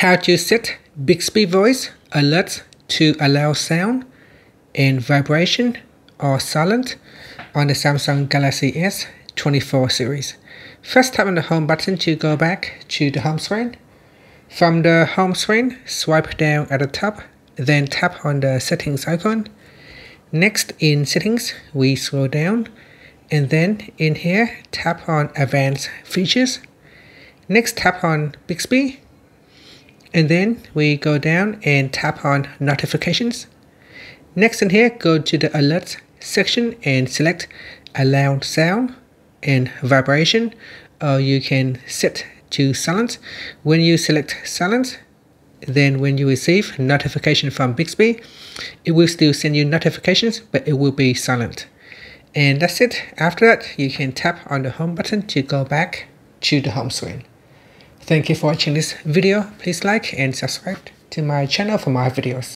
How to set Bixby voice alert to allow sound and vibration or silent on the Samsung Galaxy S24 series. First, tap on the home button to go back to the home screen. From the home screen, swipe down at the top, then tap on the settings icon. Next, in settings, we scroll down, and then in here, tap on advanced features. Next, tap on Bixby, and then we go down and tap on notifications. Next, in here, go to the alerts section and select allow sound and vibration, or you can set to silent. When you select silent, then when you receive notification from Bixby, it will still send you notifications, but it will be silent. And that's it. After that, you can tap on the home button to go back to the home screen. Thank you for watching this video. Please like and subscribe to my channel for more videos.